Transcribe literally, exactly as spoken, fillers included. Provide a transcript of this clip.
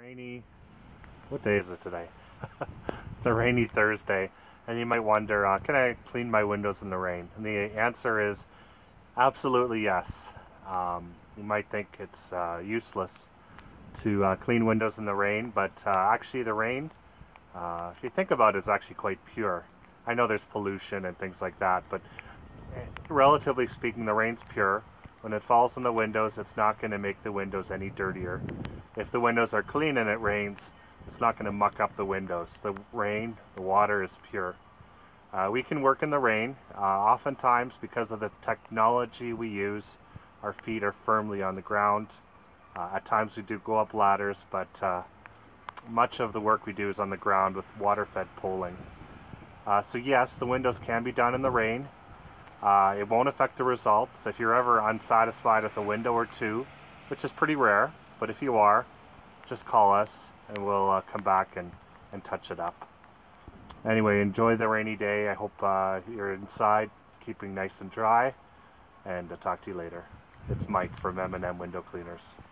rainy, what day is it today? It's a rainy Thursday, and you might wonder, uh, can I clean my windows in the rain? And the answer is absolutely yes. Um, you might think it's uh, useless to uh, clean windows in the rain, but uh, actually the rain, uh, if you think about it, is actually quite pure. I know there's pollution and things like that, but relatively speaking, the rain's pure. When it falls on the windows, it's not going to make the windows any dirtier. If the windows are clean and it rains, it's not going to muck up the windows. The rain, the water is pure. Uh, we can work in the rain. Uh, oftentimes, because of the technology we use, our feet are firmly on the ground. Uh, at times we do go up ladders, but uh, much of the work we do is on the ground with water-fed poling. Uh, so yes, the windows can be done in the rain. Uh, it won't affect the results. If you're ever unsatisfied with a window or two, which is pretty rare, but if you are, just call us and we'll uh, come back and, and touch it up. Anyway, enjoy the rainy day. I hope uh, you're inside, keeping nice and dry, and I'll talk to you later. It's Mike from M and M Window Cleaners.